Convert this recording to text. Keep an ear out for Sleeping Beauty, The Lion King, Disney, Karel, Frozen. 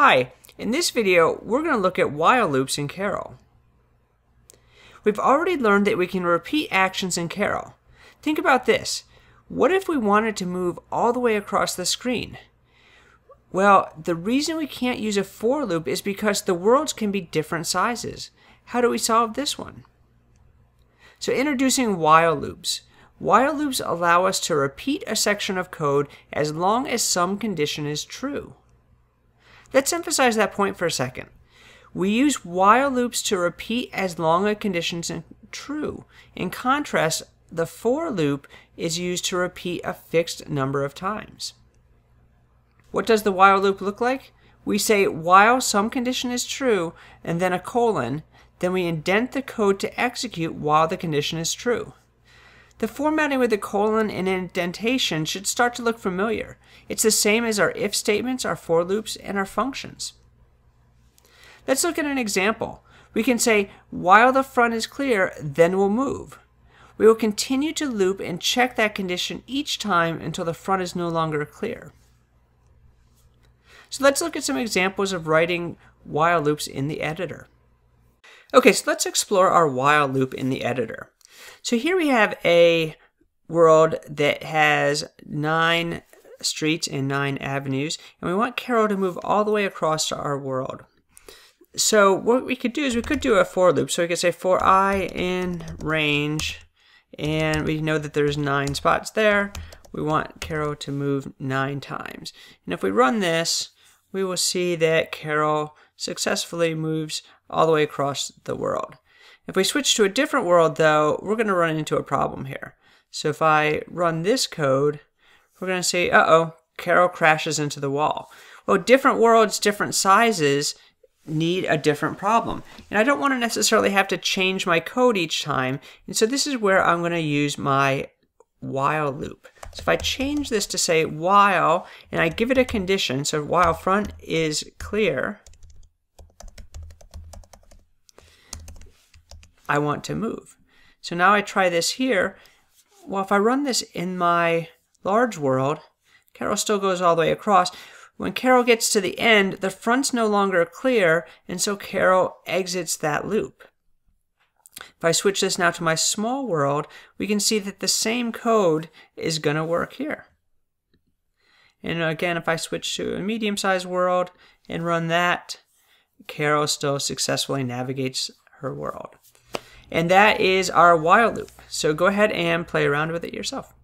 Hi, in this video, we're going to look at while loops in Karel. We've already learned that we can repeat actions in Karel. Think about this. What if we wanted to move all the way across the screen? Well, the reason we can't use a for loop is because the worlds can be different sizes. How do we solve this one? So introducing while loops. While loops allow us to repeat a section of code as long as some condition is true. Let's emphasize that point for a second. We use while loops to repeat as long as conditions are true. In contrast, the for loop is used to repeat a fixed number of times. What does the while loop look like? We say while some condition is true and then a colon, then we indent the code to execute while the condition is true. The formatting with the colon and indentation should start to look familiar. It's the same as our if statements, our for loops, and our functions. Let's look at an example. We can say, while the front is clear, then we'll move. We will continue to loop and check that condition each time until the front is no longer clear. So let's look at some examples of writing while loops in the editor. Okay, so let's explore our while loop in the editor. So here we have a world that has 9 streets and 9 avenues, and we want Karel to move all the way across to our world. So what we could do is we could do a for loop. So we could say for I in range, and we know that there's 9 spots there. We want Karel to move 9 times. And if we run this, we will see that Karel successfully moves all the way across the world. If we switch to a different world, though, we're going to run into a problem here. So if I run this code, we're going to say, uh-oh, Karel crashes into the wall. Well, different worlds, different sizes need a different problem. And I don't want to necessarily have to change my code each time. And so this is where I'm going to use my while loop. So if I change this to say while, and I give it a condition, so while front is clear, I want to move. So now I try this here. Well, if I run this in my large world, Karel still goes all the way across. When Karel gets to the end, the front's no longer clear, and so Karel exits that loop. If I switch this now to my small world, we can see that the same code is going to work here. And again, if I switch to a medium-sized world and run that, Karel still successfully navigates her world. And that is our while loop. So go ahead and play around with it yourself.